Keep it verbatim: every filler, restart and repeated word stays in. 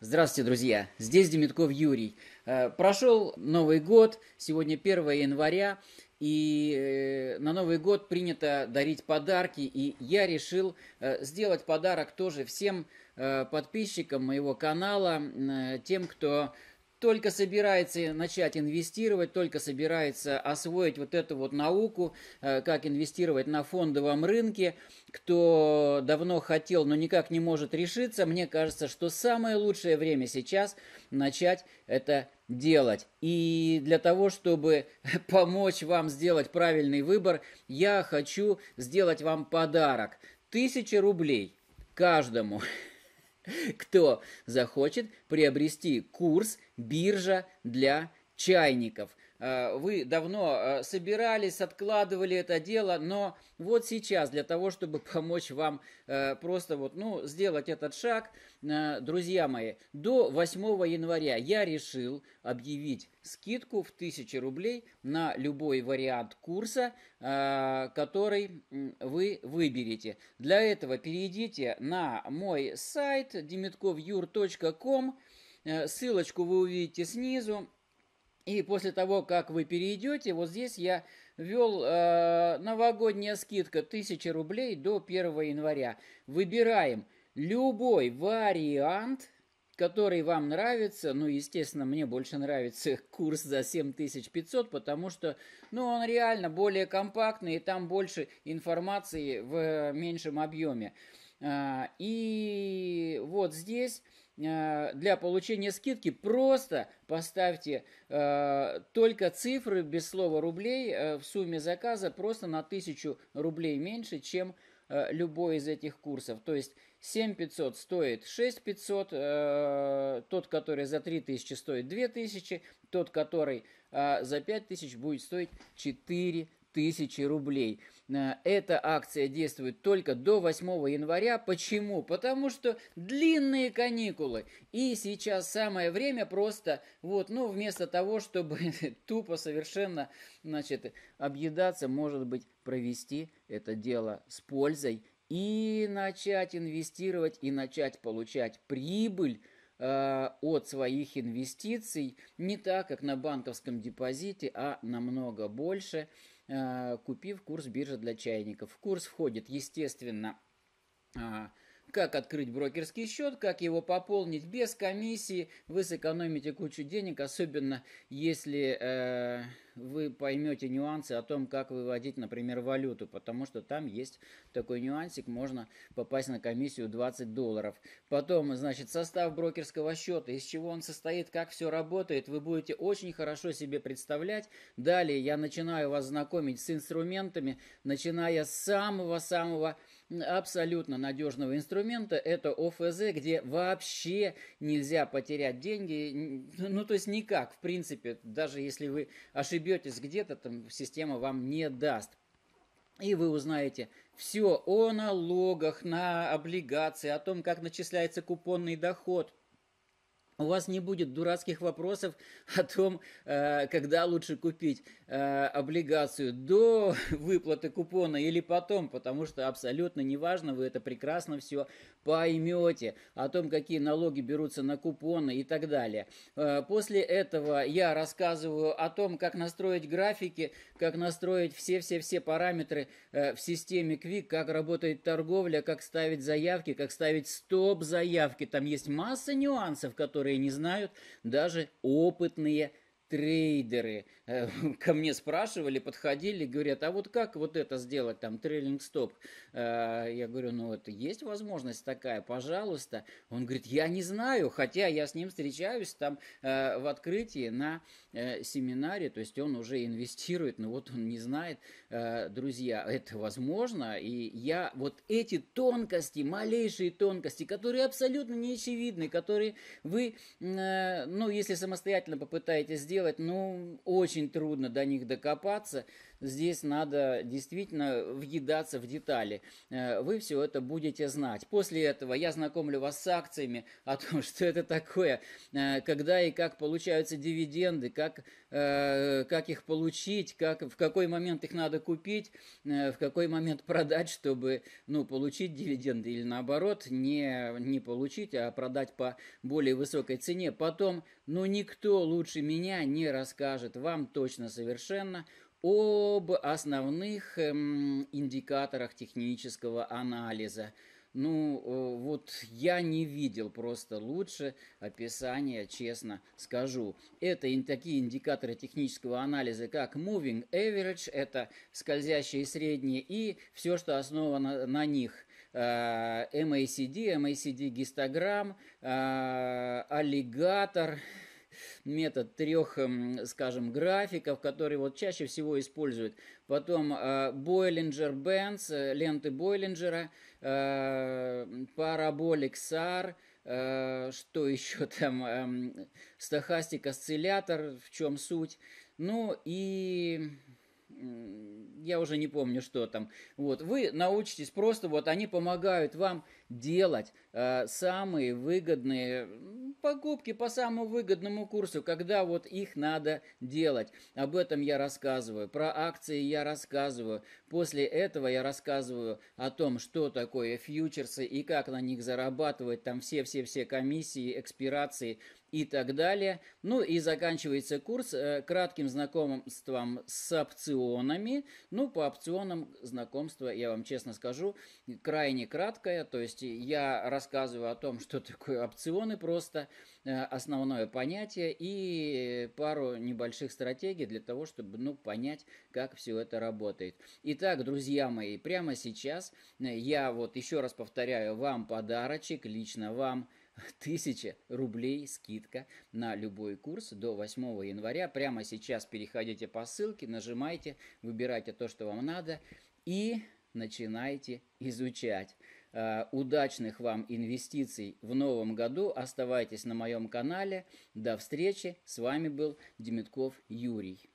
Здравствуйте, друзья! Здесь Демидков Юрий. Прошел Новый год, сегодня первое января, и на Новый год принято дарить подарки, и я решил сделать подарок тоже всем подписчикам моего канала, тем, кто только собирается начать инвестировать, только собирается освоить вот эту вот науку, как инвестировать на фондовом рынке, кто давно хотел, но никак не может решиться. Мне кажется, что самое лучшее время сейчас начать это делать. И для того, чтобы помочь вам сделать правильный выбор, я хочу сделать вам подарок. Тысяча рублей каждому, кто захочет приобрести курс «Биржа для чайников». Вы давно собирались, откладывали это дело, но вот сейчас для того, чтобы помочь вам просто вот, ну, сделать этот шаг, друзья мои, до восьмого января я решил объявить скидку в тысячу рублей на любой вариант курса, который вы выберете. Для этого перейдите на мой сайт demidkov-yur точка com, ссылочку вы увидите снизу. И после того, как вы перейдете, вот здесь я ввел э, новогодняя скидка тысяча рублей до первого января. Выбираем любой вариант, который вам нравится. Ну, естественно, мне больше нравится курс за семь тысяч пятьсот, потому что, ну, он реально более компактный, и там больше информации в меньшем объеме. А, и вот здесь... Для получения скидки просто поставьте э, только цифры без слова рублей э, в сумме заказа просто на тысячу рублей меньше, чем э, любой из этих курсов. То есть семь тысяч пятьсот стоит шесть тысяч пятьсот, э, тот, который за три тысячи стоит две тысячи, тот, который э, за пять тысяч будет стоить четыре тысячи рублей. Эта акция действует только до восьмого января. Почему? Потому что длинные каникулы. И сейчас самое время просто, вот, ну, вместо того, чтобы тупо совершенно, значит, объедаться, может быть, провести это дело с пользой и начать инвестировать, и начать получать прибыль э, от своих инвестиций не так, как на банковском депозите, а намного больше, купив курс «Биржа для чайников». В курс входит, естественно, как открыть брокерский счет, как его пополнить без комиссии. Вы сэкономите кучу денег, особенно если вы поймете нюансы о том, как выводить, например, валюту, потому что там есть такой нюансик, можно попасть на комиссию двадцать долларов. Потом, значит, состав брокерского счета, из чего он состоит, как все работает, вы будете очень хорошо себе представлять. Далее я начинаю вас знакомить с инструментами, начиная с самого-самого абсолютно надежного инструмента, это О Ф З, где вообще нельзя потерять деньги, ну, то есть никак, в принципе, даже если вы ошибетесь где-то, там система вам не даст. И вы узнаете все о налогах на облигации, о том, как начисляется купонный доход. У вас не будет дурацких вопросов о том, когда лучше купить облигацию, до выплаты купона или потом, потому что абсолютно неважно, вы это прекрасно все поймете, о том, какие налоги берутся на купоны и так далее. После этого я рассказываю о том, как настроить графики, как настроить все-все-все параметры в системе Квик, как работает торговля, как ставить заявки, как ставить стоп-заявки. Там есть масса нюансов, которые не знают даже опытные трейдеры. Ко мне спрашивали, подходили, говорят, а вот как вот это сделать, там, трейлинг стоп? Я говорю, ну, это есть возможность такая, пожалуйста. Он говорит, я не знаю, хотя я с ним встречаюсь там в открытии на семинаре, то есть он уже инвестирует, но вот он не знает. Друзья, это возможно, и я вот эти тонкости, малейшие тонкости, которые абсолютно не очевидны, которые вы, ну, если самостоятельно попытаетесь сделать, ну, очень трудно до них докопаться. здесь надо действительно въедаться в детали. Вы все это будете знать. После этого я знакомлю вас с акциями, о том, что это такое, когда и как получаются дивиденды, как, как их получить, как, в какой момент их надо купить, в какой момент продать, чтобы ну, получить дивиденды или наоборот не, не получить, а продать по более высокой цене. Потом, ну никто лучше меня не расскажет вам точно совершенно об основных эм, индикаторах технического анализа. Ну, вот я не видел просто лучше описания, честно скажу. Это такие индикаторы технического анализа, как Moving Average, это скользящие средние, и все, что основано на них. эм эй си ди, эм эй си ди-гистограмм, аллигатор... метод трех, скажем, графиков, которые вот чаще всего используют. Потом Бойлинджер Бэнс, ленты Бойлинджера, параболик САР, что еще там, Стохастик осциллятор, в чем суть. Ну и... я уже не помню, что там. Вот, вы научитесь просто, вот они помогают вам делать э, самые выгодные покупки по самому выгодному курсу, когда вот их надо делать. Об этом я рассказываю, про акции я рассказываю. После этого я рассказываю о том, что такое фьючерсы и как на них зарабатывать, там все-все-все комиссии, экспирации и так далее. Ну и заканчивается курс э, кратким знакомством с опционами. Ну, по опционам знакомство, я вам честно скажу, крайне краткое. То есть я рассказываю о том, что такое опционы, просто основное понятие и пару небольших стратегий для того, чтобы ну, понять, как все это работает. Итак, друзья мои, прямо сейчас я вот еще раз повторяю, вам подарочек, лично вам тысяча рублей скидка на любой курс до восьмого января. Прямо сейчас переходите по ссылке, нажимайте, выбирайте то, что вам надо и начинайте изучать. Удачных вам инвестиций в новом году. Оставайтесь на моем канале. До встречи. С вами был Демидков Юрий.